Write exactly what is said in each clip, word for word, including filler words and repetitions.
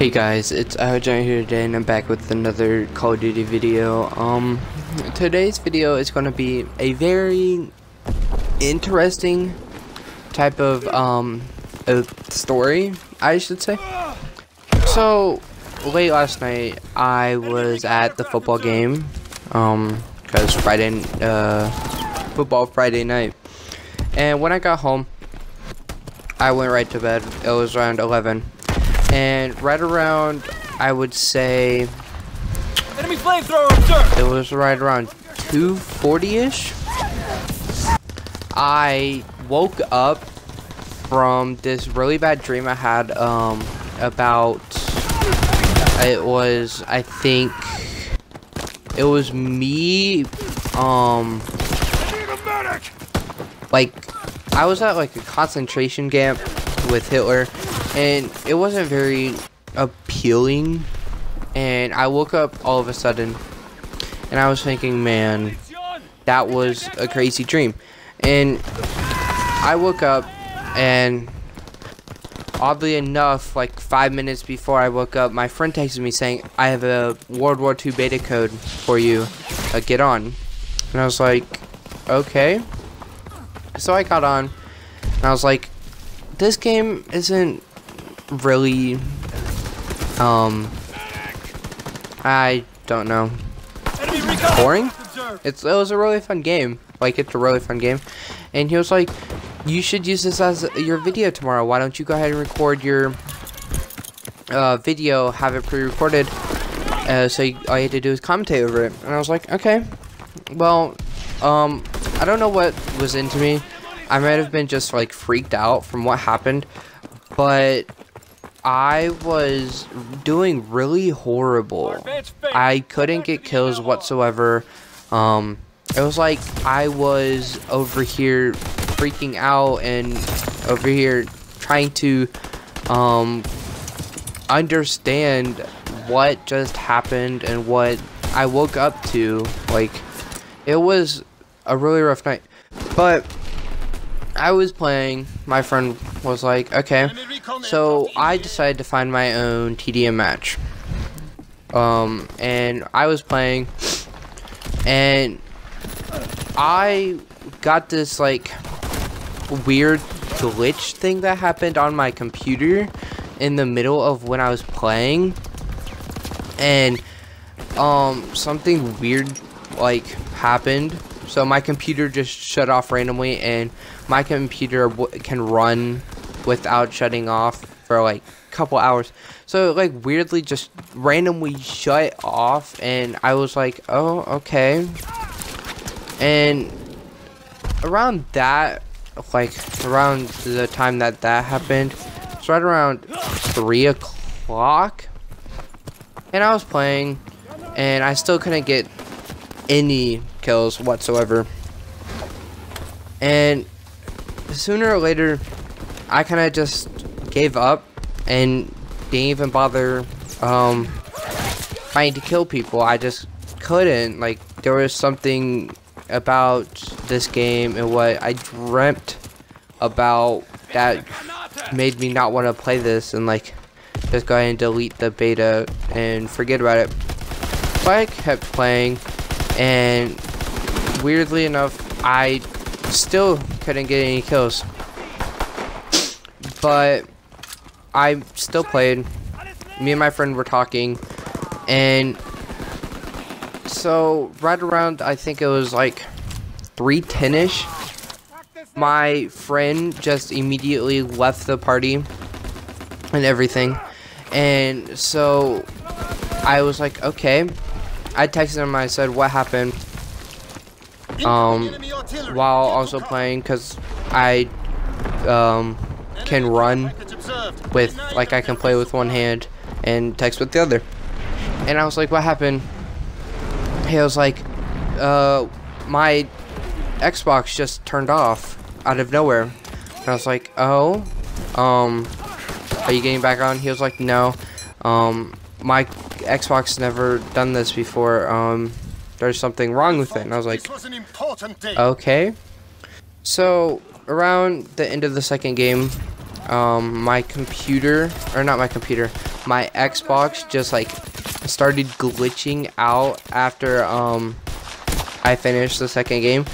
Hey guys, it's Ahojan here today, and I'm back with another Call of Duty video. Um, today's video is going to be a very interesting type of um a story, I should say. So late last night, I was at the football game, um, cause Friday, uh, football Friday night, and when I got home, I went right to bed. It was around eleven. And right around, I would say, enemy flamethrower, it was right around two forty-ish. I woke up from this really bad dream I had um, about, it was, I think, it was me, um, like, I was at like a concentration camp with Hitler. And it wasn't very appealing, and I woke up all of a sudden, and I was thinking, man, that was a crazy dream. And I woke up, and oddly enough, like five minutes before I woke up, my friend texted me saying, I have a World War Two beta code for you, uh, get on. And I was like, okay. So I got on, and I was like, this game isn't really, um, I don't know, boring. It's, it was a really fun game, like, it's a really fun game, and he was like, you should use this as your video tomorrow, why don't you go ahead and record your, uh, video, have it pre-recorded, uh, so you, all you had to do is commentate over it. And I was like, okay, well, um, I don't know what was into me, I might have been just, like, freaked out from what happened, but I was doing really horrible. I couldn't get kills whatsoever. Um, it was like I was over here freaking out and over here trying to um, understand what just happened and what I woke up to. Like, it was a really rough night. But I was playing, my friend was like, okay, so I decided to find my own T D M match, um, and I was playing, and I got this, like, weird glitch thing that happened on my computer in the middle of when I was playing, and, um, something weird, like, happened. So my computer just shut off randomly, and my computer w can run without shutting off for like a couple hours. So it like weirdly just randomly shut off, and I was like, oh, okay. And around that, like around the time that that happened, it's right around three o'clock, and I was playing, and I still couldn't get any kills whatsoever. And sooner or later, I kind of just gave up and didn't even bother um, trying to kill people. I just couldn't. Like, there was something about this game and what I dreamt about that made me not want to play this and like just go ahead and delete the beta and forget about it. But I kept playing. And weirdly enough, I still couldn't get any kills, but I still played. Me and my friend were talking, and so right around, I think it was like three ten-ish, my friend just immediately left the party and everything, and so I was like, okay. I texted him, I said, what happened, um, while also playing, because I, um, can run with, like, I can play with one hand and text with the other. And I was like, what happened? He was like, uh, my Xbox just turned off out of nowhere. And I was like, oh, um, are you getting back on? He was like, no, um, my Xbox never done this before, um there's something wrong with it. And I was like, okay. So around the end of the second game, um, my computer, or not my computer, my Xbox just like started glitching out after um, I finished the second game.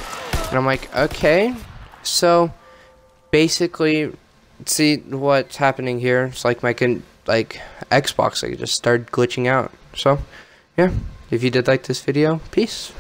And I'm like, okay, so basically, see what's happening here. It's like my con like Xbox, like, just started glitching out. So yeah, if you did like this video, peace.